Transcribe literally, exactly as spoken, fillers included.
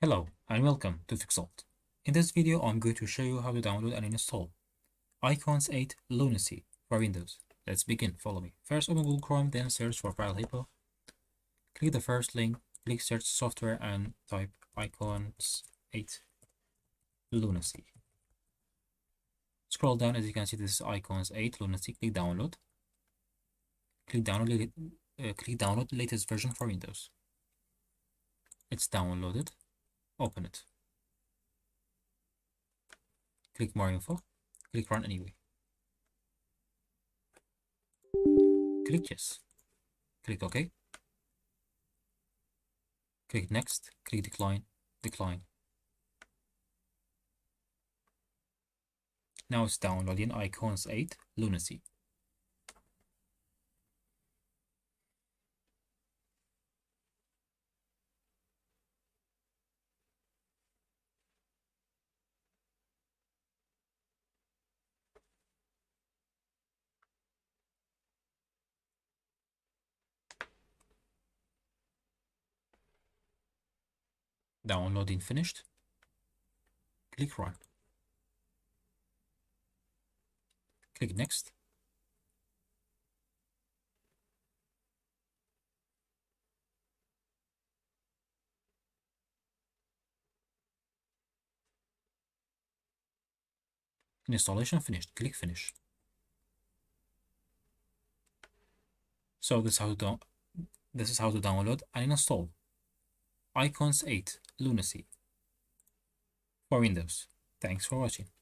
Hello and welcome to Fixault. In this video I'm going to show you how to download and install Icons eight Lunacy for Windows. Let's begin, follow me. First open Google Chrome, then search for FileHippo. Click the first link, click search software and type Icons eight Lunacy. Scroll down, as you can see this is Icons eight Lunacy, click download. Click download, uh, click download latest version for Windows. It's downloaded. Open it. Click more info. Click run anyway. Click yes. Click OK. Click next. Click decline. Decline. Now it's downloading Icons eight Lunacy. Downloading finished. Click run. Click next. Installation finished. Click finish. So this is how to this is how to download and install Icons eight Lunacy for Windows. Thanks for watching.